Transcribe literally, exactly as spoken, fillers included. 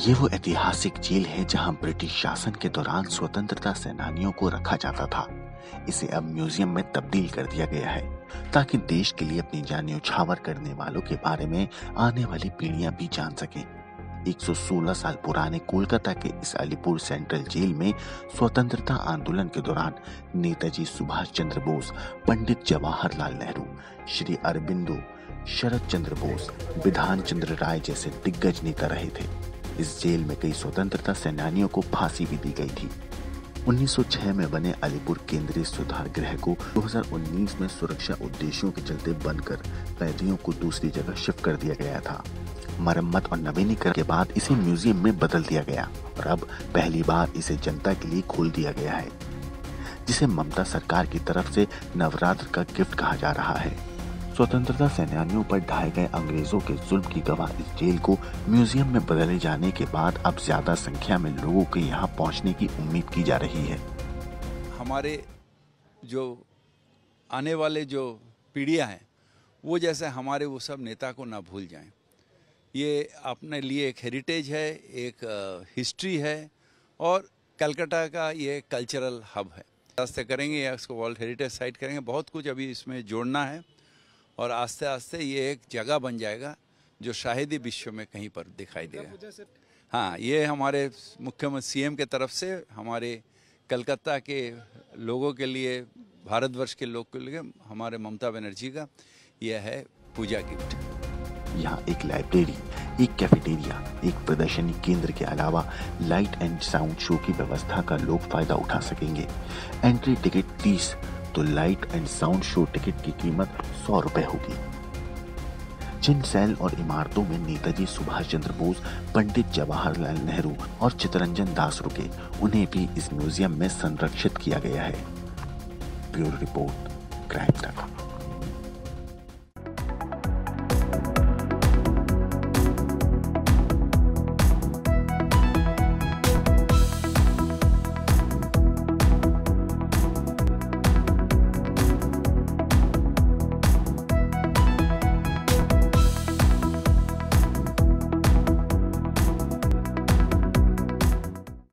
ये वो ऐतिहासिक जेल है जहां ब्रिटिश शासन के दौरान स्वतंत्रता सेनानियों को रखा जाता था। इसे अब म्यूजियम में तब्दील कर दिया गया है ताकि देश के लिए अपनी जान न्यौछावर करने वालों के बारे में आने वाली पीढ़ियां भी जान सकें। एक सौ सोलह साल पुराने कोलकाता के इस अलीपुर सेंट्रल जेल में स्वतंत्रता आंदोलन के दौरान नेताजी सुभाष चंद्र बोस, पंडित जवाहर लाल नेहरू, श्री अरबिंदो, शरद चंद्र बोस, विधान चंद्र राय जैसे दिग्गज नेता रहे थे। इस जेल में कई स्वतंत्रता सेनानियों को फांसी भी दी गई थी। उन्नीस सौ छह में बने अलीपुर केंद्रीय सुधार गृह को दो हज़ार उन्नीस में सुरक्षा उद्देश्यों के चलते बंद कर कैदियों को दूसरी जगह शिफ्ट कर दिया गया था। मरम्मत और नवीनीकरण के बाद इसे म्यूजियम में बदल दिया गया और अब पहली बार इसे जनता के लिए खोल दिया गया है, जिसे ममता सरकार की तरफ से नवरात्र का गिफ्ट कहा जा रहा है। स्वतंत्रता सेनानियों पर ढाए गए अंग्रेजों के जुल्म की गवाह इस जेल को म्यूजियम में बदले जाने के बाद अब ज्यादा संख्या में लोगों के यहाँ पहुँचने की उम्मीद की जा रही है। हमारे जो आने वाले जो पीढ़ियाँ हैं वो जैसे हमारे वो सब नेता को ना भूल जाएं। ये अपने लिए एक हेरिटेज है, एक हिस्ट्री है और कलकत्ता का ये कल्चरल हब है। रास्ते करेंगे या इसको वर्ल्ड हेरिटेज साइट करेंगे, बहुत कुछ अभी इसमें जोड़ना है और आस्ते आस्ते ये एक जगह बन जाएगा जो शायद ही विश्व में कहीं पर दिखाई देगा। हाँ, ये हमारे मुख्यमंत्री सीएम के तरफ से हमारे कलकत्ता के लोगों के लिए, भारतवर्ष के लोगों के लिए हमारे ममता बनर्जी का यह है पूजा गिफ्ट। यहाँ एक लाइब्रेरी, एक कैफेटेरिया, एक प्रदर्शनी केंद्र के अलावा लाइट एंड साउंड शो की व्यवस्था का लोग फायदा उठा सकेंगे। एंट्री टिकट तीस तो light and sound show ticket की कीमत सौ रुपए होगी। जिन सेल और इमारतों में नेताजी सुभाष चंद्र बोस, पंडित जवाहरलाल नेहरू और चितरंजन दास रुके, उन्हें भी इस म्यूजियम में संरक्षित किया गया है। ब्यूरो रिपोर्ट, क्राइम तक।